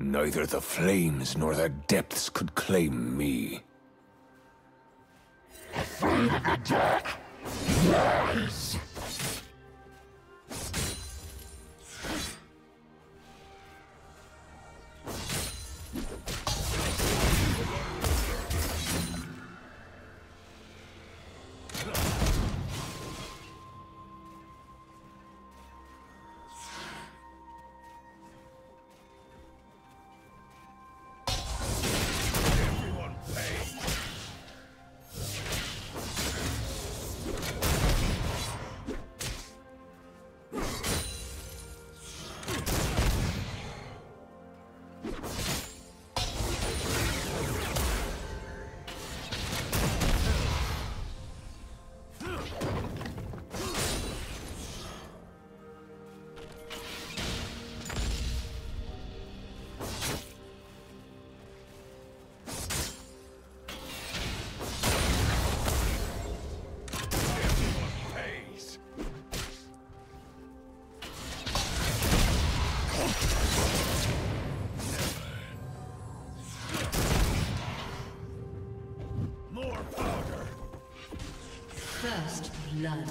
Neither the flames nor the depths could claim me. Afraid of the dark, rise! First blood.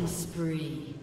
Killing spree.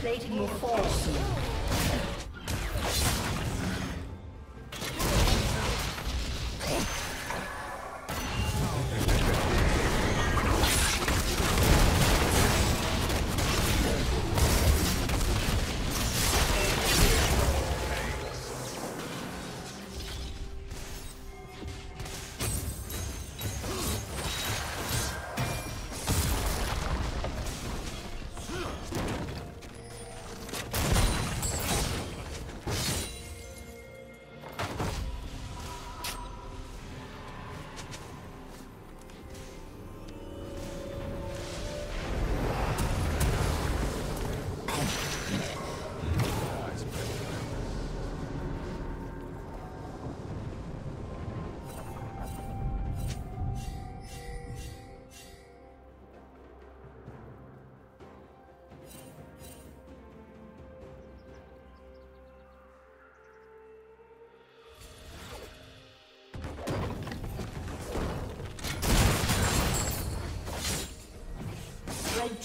Plating will fall soon. The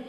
Red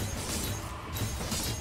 Team's turret has been destroyed.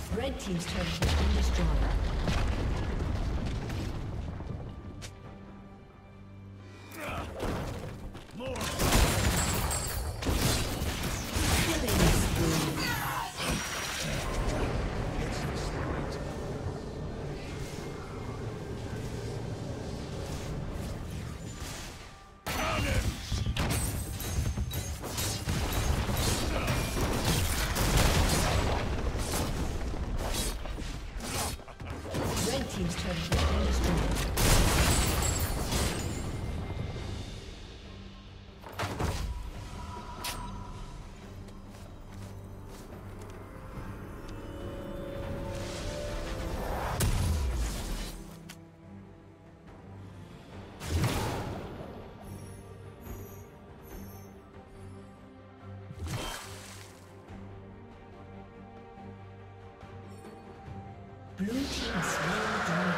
Blue team slain dragon.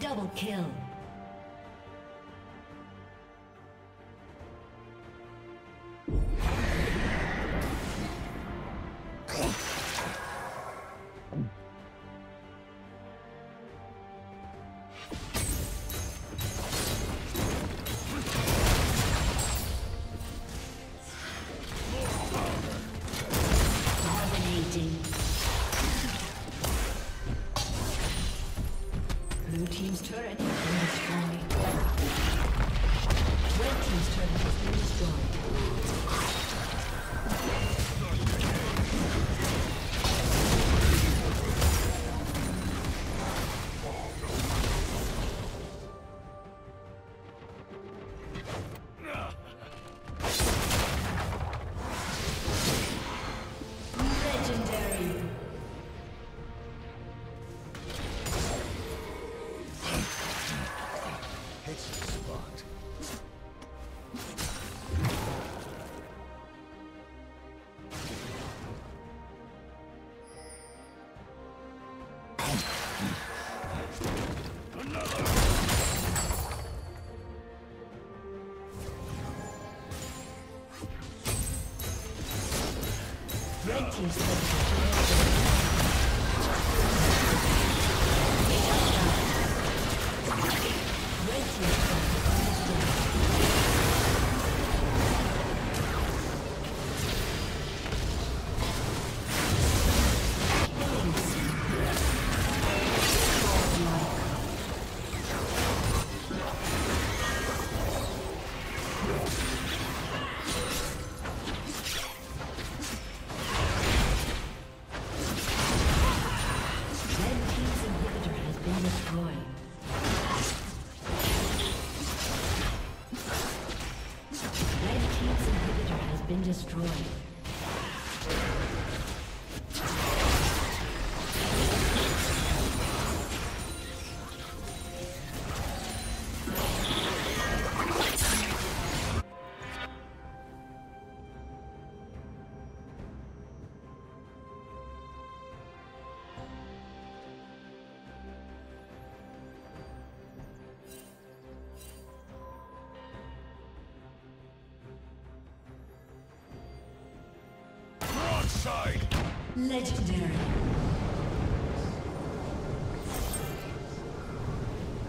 Double kill. Blue team's turret. Red team's legendary.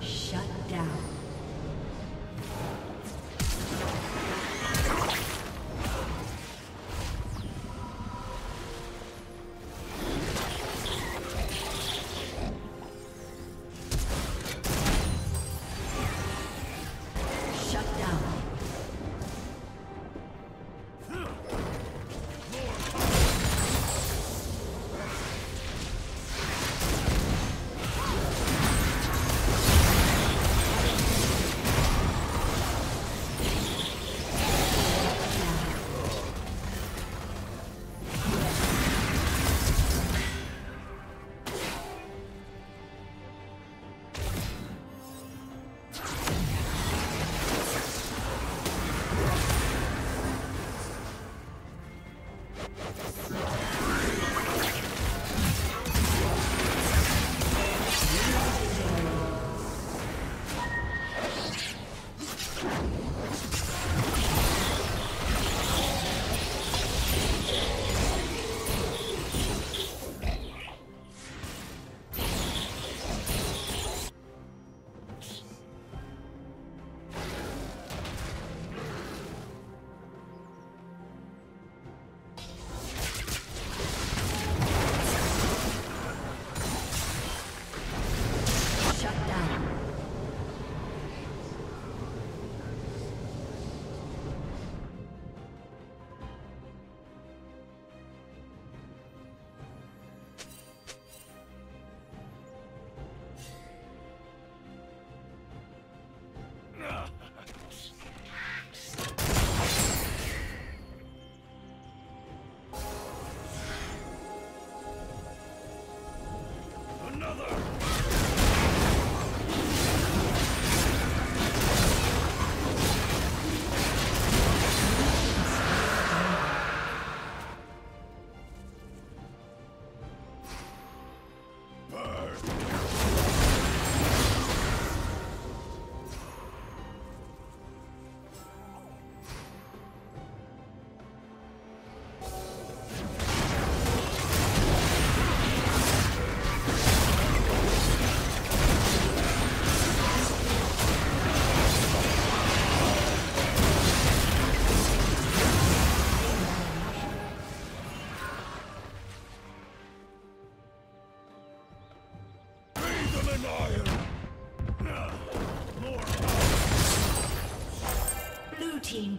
Shut down. Shut down.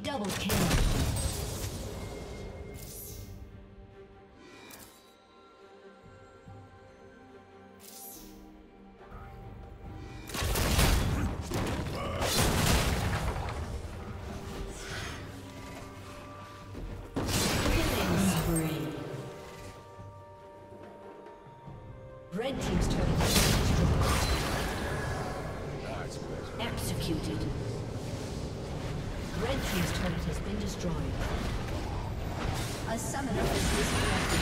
Double kill. Killing spree. Red team's turret executed. Red team's turret has been destroyed. A summoner is disconnected.